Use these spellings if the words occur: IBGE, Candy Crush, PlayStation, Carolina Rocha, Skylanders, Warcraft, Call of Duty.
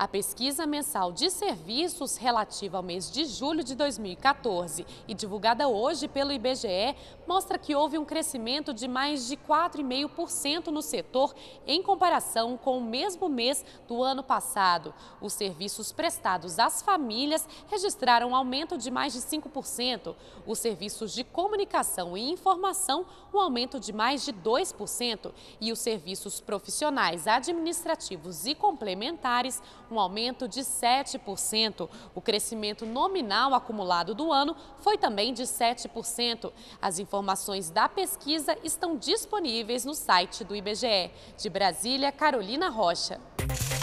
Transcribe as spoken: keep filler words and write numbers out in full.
A pesquisa mensal de serviços relativa ao mês de julho de dois mil e quatorze e divulgada hoje pelo I B G E mostra que houve um crescimento de mais de quatro vírgula cinco por cento no setor em comparação com o mesmo mês do ano passado. Os serviços prestados às famílias registraram um aumento de mais de cinco por cento. Os serviços de comunicação e informação, um aumento de mais de dois por cento. E os serviços profissionais, administrativos e complementares, um aumento de sete por cento. O crescimento nominal acumulado do ano foi também de sete por cento. As informações da pesquisa estão disponíveis no site do I B G E. De Brasília, Carolina Rocha.